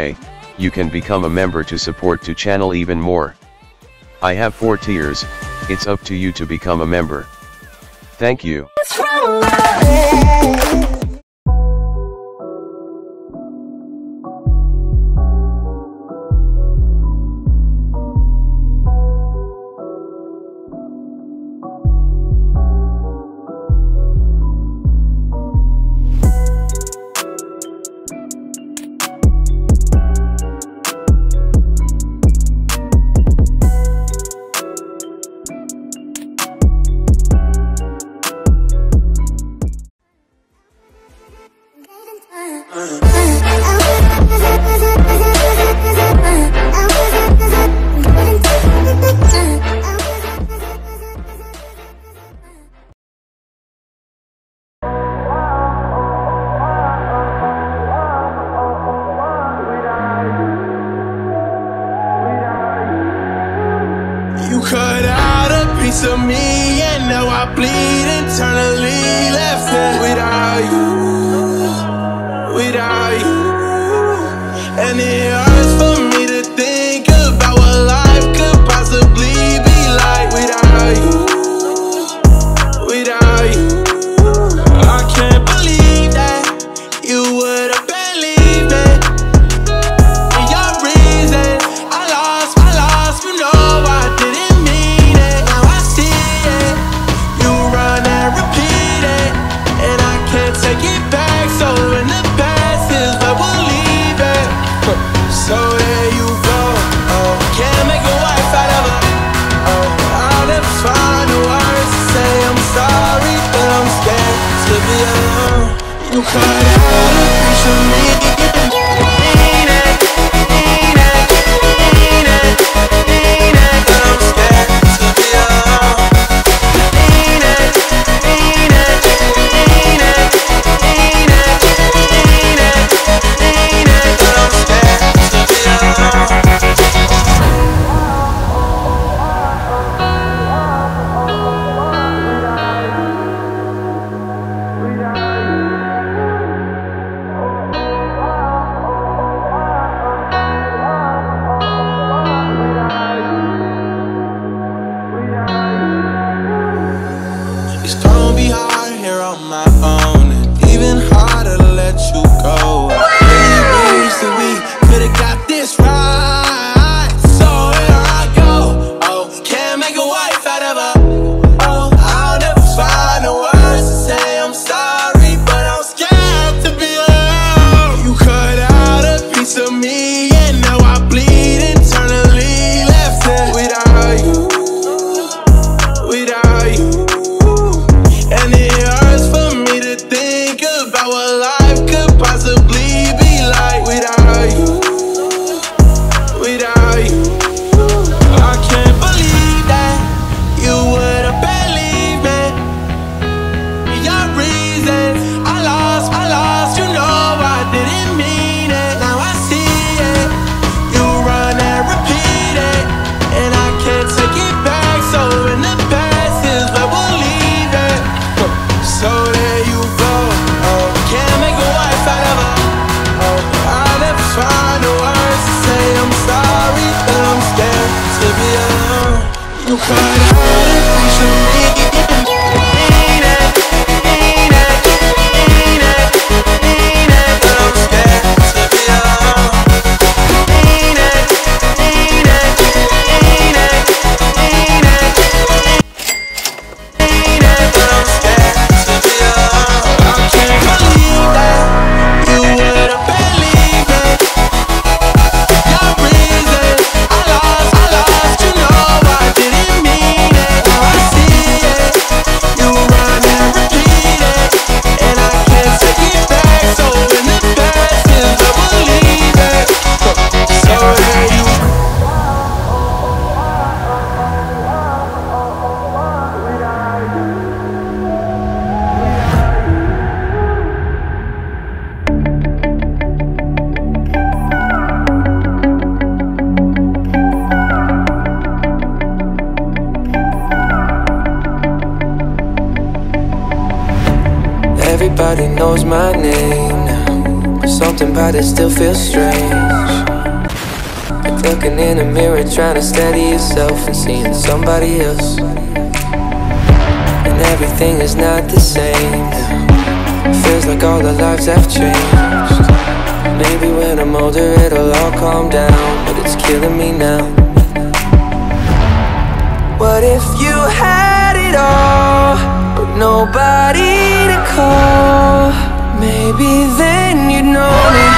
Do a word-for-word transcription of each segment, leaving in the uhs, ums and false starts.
Hey, you can become a member to support to channel even more. I have four tiers, it's up to you to become a member. Thank you. Cut out a piece of me, and now I bleed internally. Left without you, without you, and it hurts for me to think about what life could possibly be like without you, without you. I can't believe that you would have believed it. For your reason, I lost my loss, you know I didn't. You cut out a piece of me. Everybody knows my name now. Something about it still feels strange. Looking in the mirror, trying to steady yourself and seeing somebody else, and everything is not the same. Feels like all the lives have changed. Maybe when I'm older it'll all calm down, but it's killing me now. What if you had it all, but nobody to call? Maybe then you'd know me,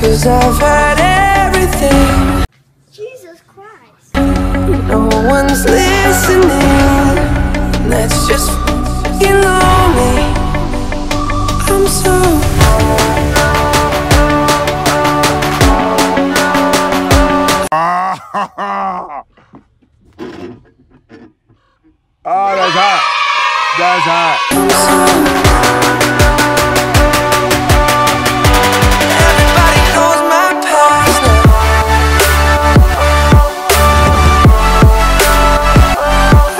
'cause I've had everything. Jesus Christ. No one's listening, and that's just f***ing lonely. I'm so ah, oh, that's hot. That's hot. I'm so everybody knows my past now. Everybody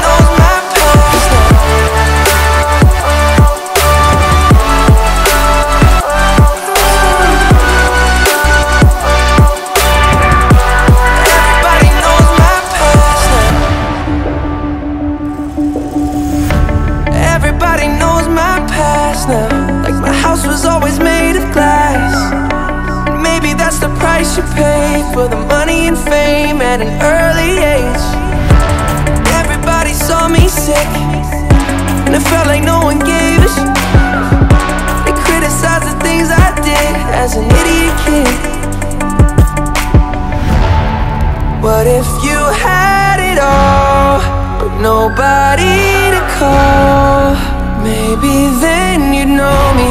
knows my past now. Everybody knows my past now. Everybody knows my past now. Like my house was always made of glass. And maybe that's the price you pay for the money and fame at an early age. Everybody saw me sick, and it felt like no one gave a shit. They criticized the things I did as an idiot kid. What if you had it all, but nobody to call? Maybe then you'd know me,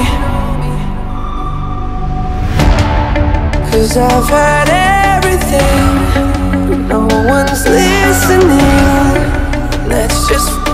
'cause I've had everything, but no one's listening. That's just